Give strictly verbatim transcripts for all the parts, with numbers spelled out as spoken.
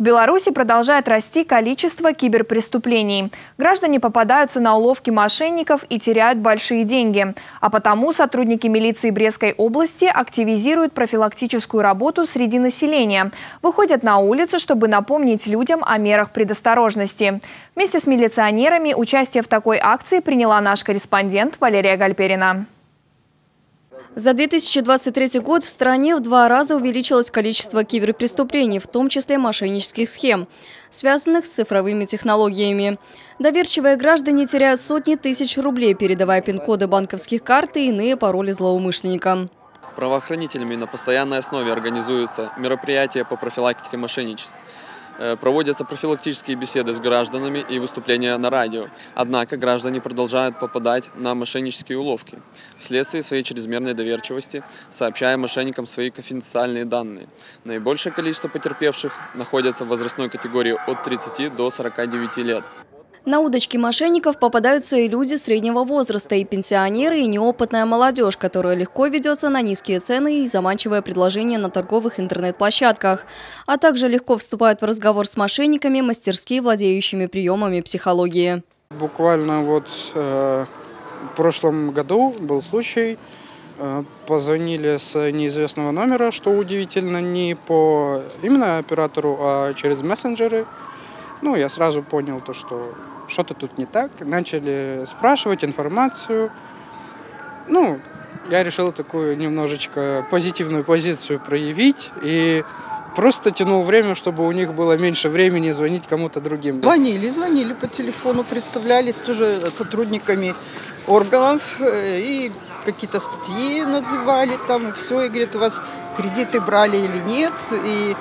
В Беларуси продолжает расти количество киберпреступлений. Граждане попадаются на уловки мошенников и теряют большие деньги. А потому сотрудники милиции Брестской области активизируют профилактическую работу среди населения. Выходят на улицы, чтобы напомнить людям о мерах предосторожности. Вместе с милиционерами участие в такой акции приняла наш корреспондент Валерия Гальперина. За две тысячи двадцать третий год в стране в два раза увеличилось количество киберпреступлений, в том числе мошеннических схем, связанных с цифровыми технологиями. Доверчивые граждане теряют сотни тысяч рублей, передавая пин-коды банковских карт и иные пароли злоумышленникам. Правоохранителями на постоянной основе организуются мероприятия по профилактике мошенничеств. Проводятся профилактические беседы с гражданами и выступления на радио. Однако граждане продолжают попадать на мошеннические уловки вследствие своей чрезмерной доверчивости, сообщая мошенникам свои конфиденциальные данные. Наибольшее количество потерпевших находятся в возрастной категории от тридцати до сорока девяти лет. На удочки мошенников попадаются и люди среднего возраста, и пенсионеры, и неопытная молодежь, которая легко ведется на низкие цены и заманчивое предложение на торговых интернет-площадках. А также легко вступают в разговор с мошенниками, мастерски владеющими приемами психологии. Буквально вот э, в прошлом году был случай, э, позвонили с неизвестного номера, что удивительно, не по именно оператору, а через мессенджеры. Ну, я сразу понял то, что что-то тут не так. Начали спрашивать информацию. Ну, я решил такую немножечко позитивную позицию проявить и просто тянул время, чтобы у них было меньше времени звонить кому-то другим. Звонили, звонили по телефону, представлялись тоже сотрудниками органов и какие-то статьи называли там и все. И говорят, у вас кредиты брали или нет, и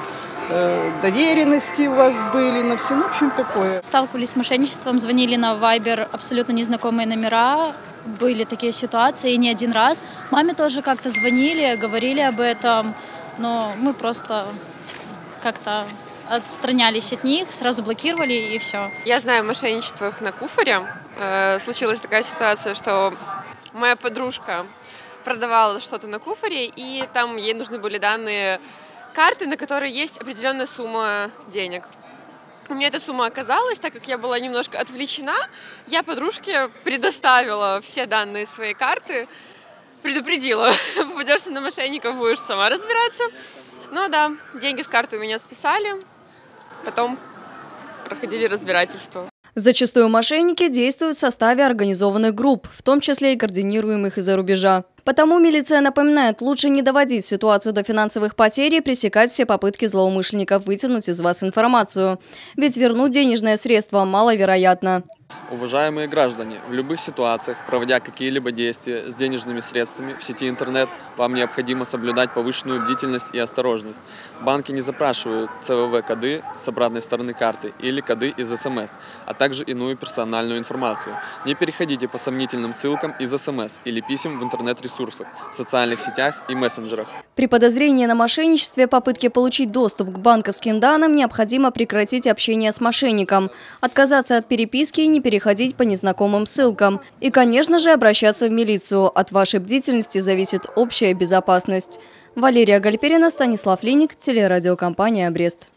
доверенности у вас были, на все, ну, в общем, такое. Сталкивались с мошенничеством, звонили на Viber абсолютно незнакомые номера, были такие ситуации, и не один раз. Маме тоже как-то звонили, говорили об этом, но мы просто как-то отстранялись от них, сразу блокировали и все. Я знаю о мошенничествах на Куфоре. Случилась такая ситуация, что моя подружка продавала что-то на Куфоре, и там ей нужны были данные карты, на которые есть определенная сумма денег. У меня эта сумма оказалась, так как я была немножко отвлечена, я подружке предоставила все данные своей карты, предупредила, попадешься на мошенников, будешь сама разбираться. Ну да, деньги с карты у меня списали, потом проходили разбирательство. Зачастую мошенники действуют в составе организованных групп, в том числе и координируемых из-за рубежа. Потому милиция напоминает, лучше не доводить ситуацию до финансовых потерь и пресекать все попытки злоумышленников вытянуть из вас информацию. Ведь вернуть денежные средства маловероятно. Уважаемые граждане, в любых ситуациях, проводя какие-либо действия с денежными средствами в сети интернет, вам необходимо соблюдать повышенную бдительность и осторожность. Банки не запрашивают цэ вэ вэ коды с обратной стороны карты или коды из эс эм эс, а также иную персональную информацию. Не переходите по сомнительным ссылкам из эс эм эс или писем в интернет-ресурсах, социальных сетях и мессенджерах. При подозрении на мошенничестве, попытке получить доступ к банковским данным, необходимо прекратить общение с мошенником, отказаться от переписки и не переходить по незнакомым ссылкам. И, конечно же, обращаться в милицию. От вашей бдительности зависит общая безопасность. Валерия Гальперина, Станислав Линик, телерадиокомпания «Брест».